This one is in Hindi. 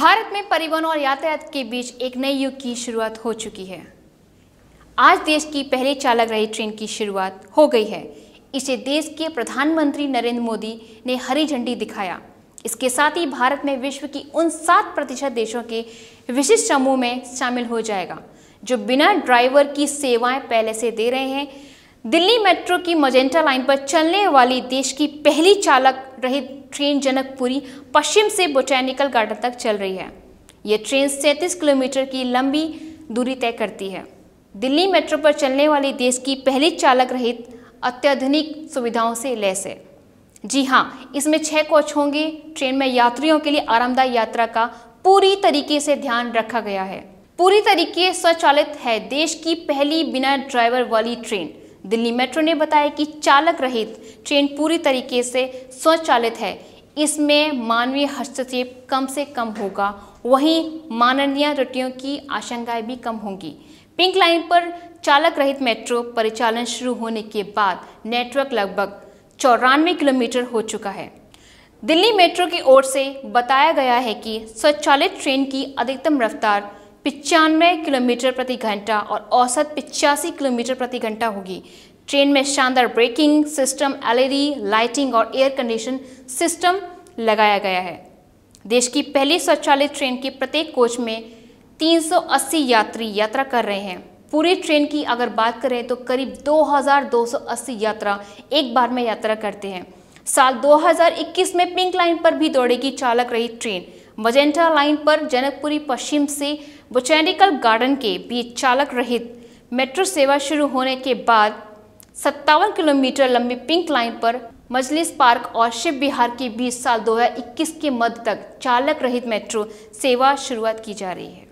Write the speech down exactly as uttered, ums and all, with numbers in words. भारत में परिवहन और यातायात के बीच एक नए युग की शुरुआत हो चुकी है। आज देश की पहली चालक रहित ट्रेन की शुरुआत हो गई है। इसे देश के प्रधानमंत्री नरेंद्र मोदी ने हरी झंडी दिखाया। इसके साथ ही भारत में विश्व की उन सात प्रतिशत देशों के विशिष्ट समूह में शामिल हो जाएगा जो बिना ड्राइवर की सेवाएं पहले से दे रहे हैं। दिल्ली मेट्रो की मजेंटा लाइन पर चलने वाली देश की पहली चालक रहित ट्रेन जनकपुरी पश्चिम से बोटेनिकल गार्डन तक चल रही है। यह ट्रेन सैंतीस किलोमीटर की लंबी दूरी तय करती है। दिल्ली मेट्रो पर चलने वाली देश की पहली चालक रहित अत्याधुनिक सुविधाओं से लैस है। जी हाँ, इसमें छह कोच होंगे। ट्रेन में यात्रियों के लिए आरामदायक यात्रा का पूरी तरीके से ध्यान रखा गया है। पूरी तरीके स्वचालित है देश की पहली बिना ड्राइवर वाली ट्रेन। दिल्ली मेट्रो ने बताया कि चालक रहित ट्रेन पूरी तरीके से स्वचालित है। इसमें मानवीय हस्तक्षेप कम से कम होगा, वहीं मानवीय त्रुटियों की आशंकाएं भी कम होंगी। पिंक लाइन पर चालक रहित मेट्रो परिचालन शुरू होने के बाद नेटवर्क लगभग चौरानवे किलोमीटर हो चुका है। दिल्ली मेट्रो की ओर से बताया गया है कि स्वचालित ट्रेन की अधिकतम रफ्तार पचानवे किलोमीटर प्रति घंटा और औसत पचासी किलोमीटर प्रति घंटा होगी। ट्रेन में शानदार ब्रेकिंग सिस्टम, एलईडी लाइटिंग और एयर कंडीशन सिस्टम लगाया गया है। देश की पहली स्वचालित ट्रेन के प्रत्येक कोच में तीन सौ अस्सी यात्री यात्रा कर रहे हैं। पूरी ट्रेन की अगर बात करें तो करीब दो हज़ार दो सौ अस्सी यात्रा एक बार में यात्रा करते हैं। साल दो हज़ार इक्कीस में पिंक लाइन पर भी दौड़ेगी चालक रहित ट्रेन। मजेंटा लाइन पर जनकपुरी पश्चिम से बोटेनिकल गार्डन के बीच चालक रहित मेट्रो सेवा शुरू होने के बाद सत्तावन किलोमीटर लंबी पिंक लाइन पर मजलिस पार्क और शिव बिहार के बीच साल दो हज़ार इक्कीस के मध्य तक चालक रहित मेट्रो सेवा शुरुआत की जा रही है।